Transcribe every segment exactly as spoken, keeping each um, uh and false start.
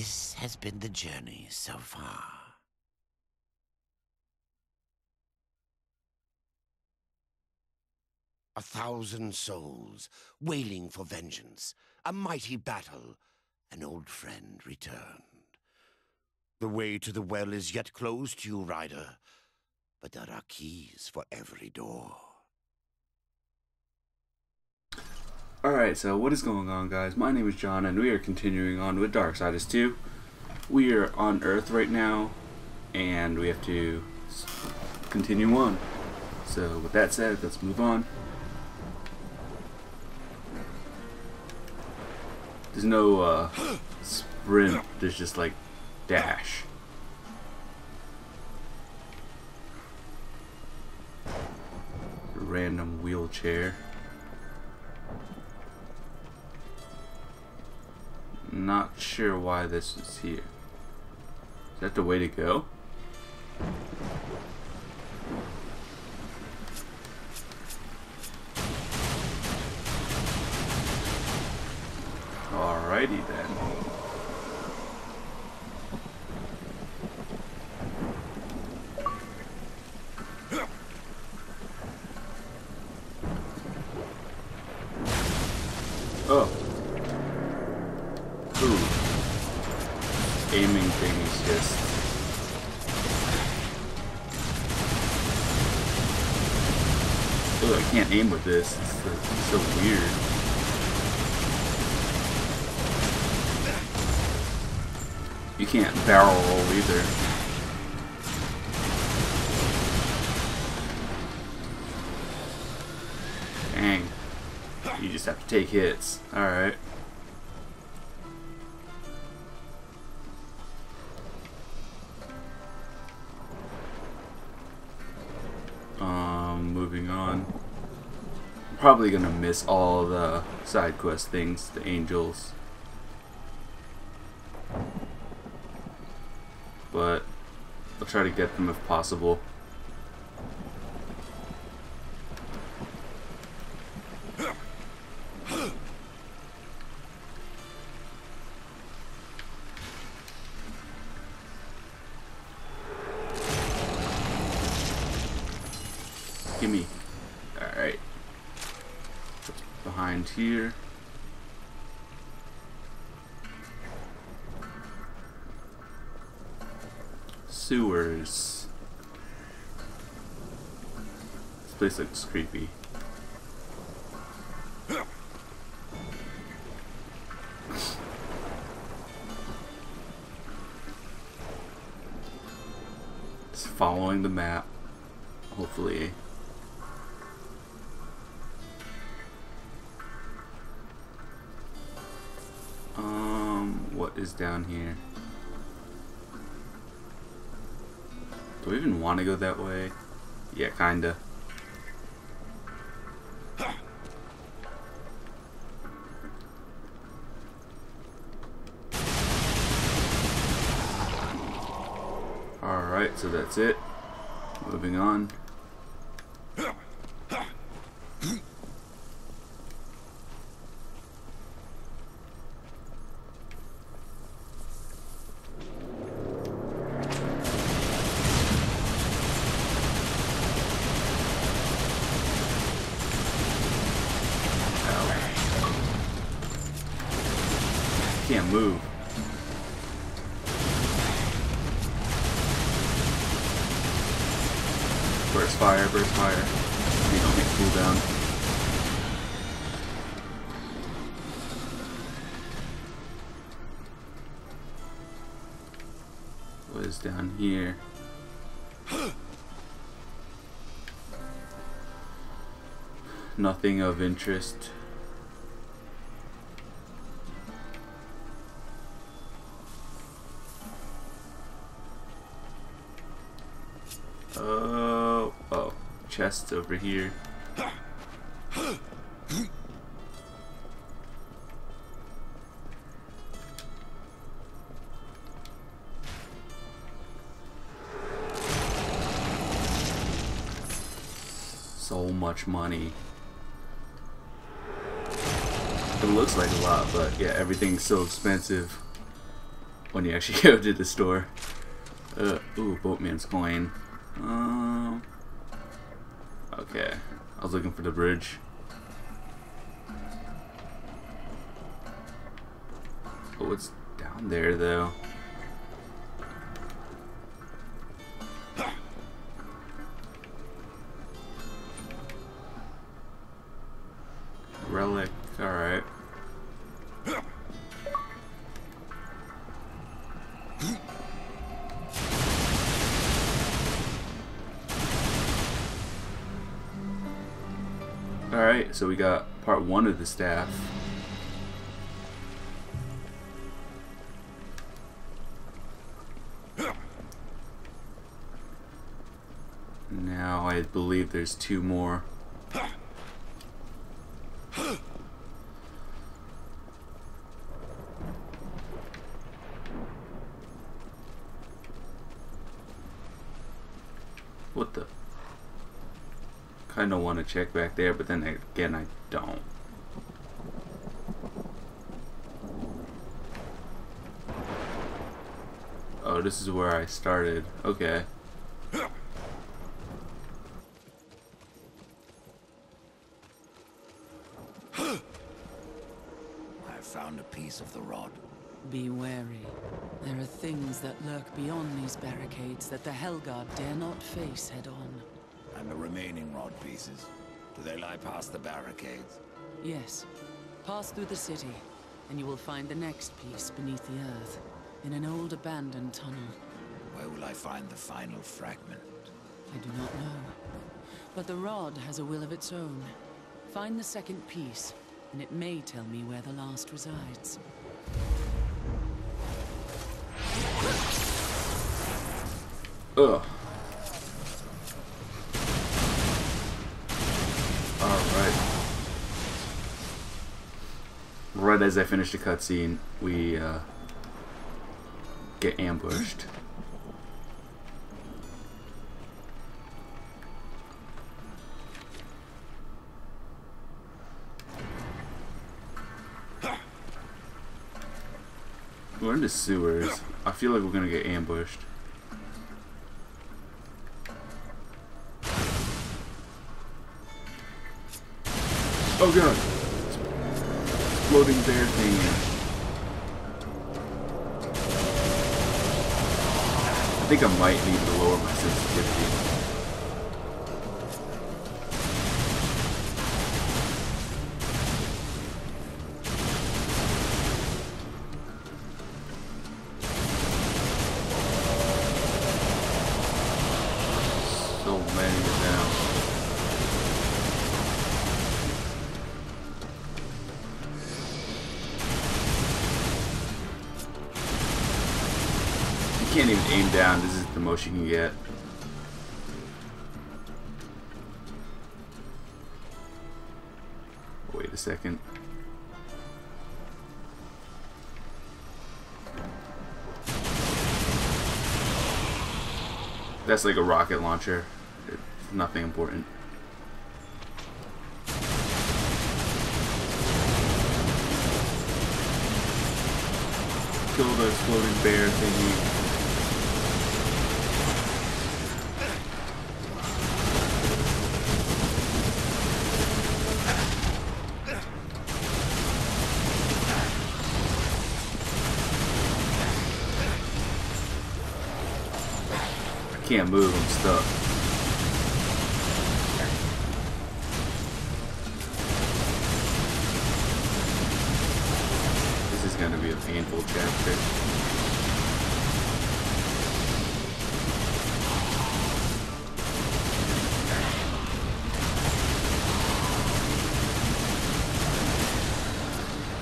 This has been the journey so far. A thousand souls wailing for vengeance, a mighty battle, an old friend returned. The way to the well is yet closed to you, Rider, but there are keys for every door. Alright, so what is going on, guys? My name is John, and we are continuing on with Darksiders two. We are on Earth right now, and we have to continue on. So, with that said, let's move on. There's no uh, sprint, there's just like dash. Random wheelchair. Not sure why this is here. Is that the way to go? Alrighty then. Oh. Ooh. Aiming thing is just... Ooh, I can't aim with this. It's so, it's so weird. You can't barrel roll either. Dang. You just have to take hits. Alright. Probably gonna miss all the side quest things, the angels, but I'll try to get them if possible. Gimme. Alright. Behind here. Sewers. This place looks creepy. It's following the map, hopefully. Is down here. Do we even want to go that way? Yeah, kinda. Alright, so that's it. Moving on. Can't move. Burst fire, burst fire. You don't make cooldown. What is down here? Nothing of interest. Oh, oh, chest over here. So much money. It looks like a lot, but yeah, everything's so expensive. when you actually go to the store. Uh, ooh, Boatman's Coin. Um, uh, okay. I was looking for the bridge. Oh, what's down there, though? Relic. Alright. Alright, so we got part one of the staff. Now I believe there's two more. What the? Kinda want to check back there, but then again, I don't. Oh, this is where I started. Okay. I found a piece of the rod. Be wary. There are things that lurk beyond these barricades that the Hellguard dare not face head-on. And the remaining rod pieces, do they lie past the barricades? Yes. Pass through the city, and you will find the next piece beneath the earth, in an old abandoned tunnel. Where will I find the final fragment? I do not know. But the rod has a will of its own. Find the second piece, and it may tell me where the last resides. Ugh. Right as I finish the cutscene, we uh, get ambushed. We're in the sewers. I feel like we're gonna get ambushed. Oh god! Floating bear thing. I think I might need to lower my sensitivity. So many now. You can't even aim down, this is the most you can get. Wait a second. That's like a rocket launcher. It's nothing important. Kill the exploding bear thingy. I can't move, I'm stuck. This is going to be a painful chapter.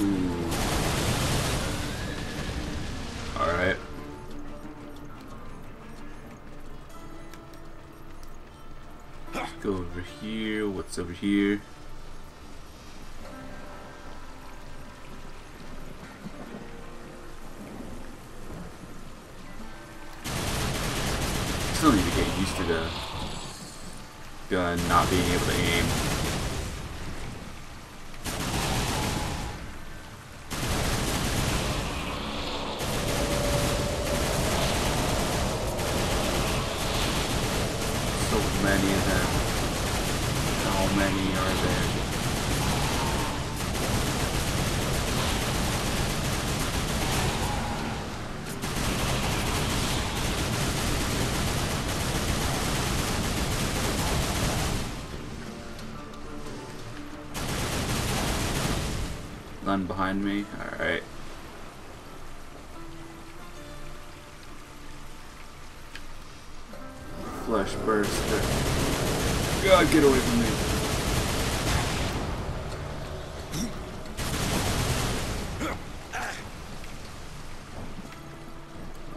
Ooh. Alright. Go over here. What's over here? Still need to get used to the gun not being able to aim. many are there? None behind me? Alright. Flesh burster. God, get away from me.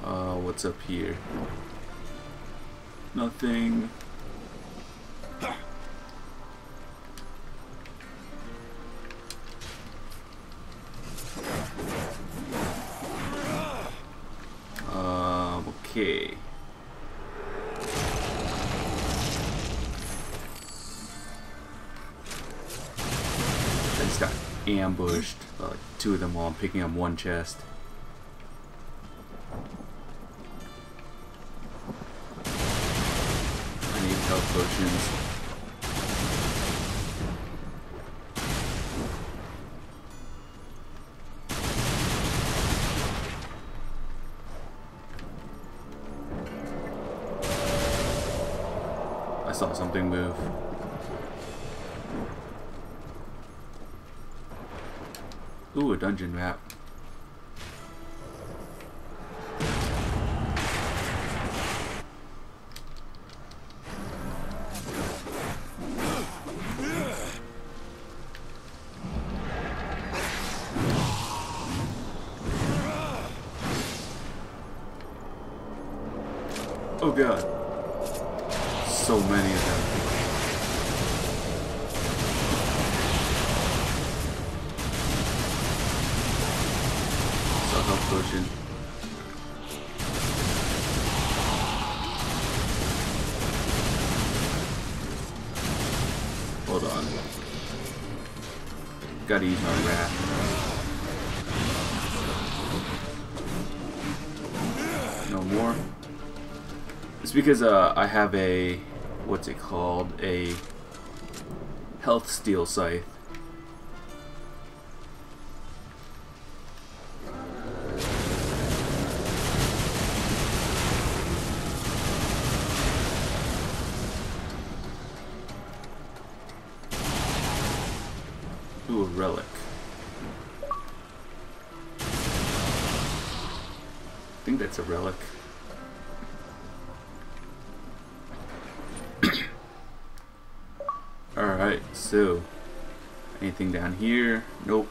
Uh, what's up here? Nothing. Okay. I just got ambushed by like two of them while I'm picking up one chest. I need health potions. I saw something move. Ooh, a dungeon map. Oh god. So many of them. So health potion. Hold on. Gotta use my wrath. No more. It's because uh, I have a. What's it called? A health steel scythe. Ooh, a relic. I think that's a relic. Alright, so anything down here? Nope.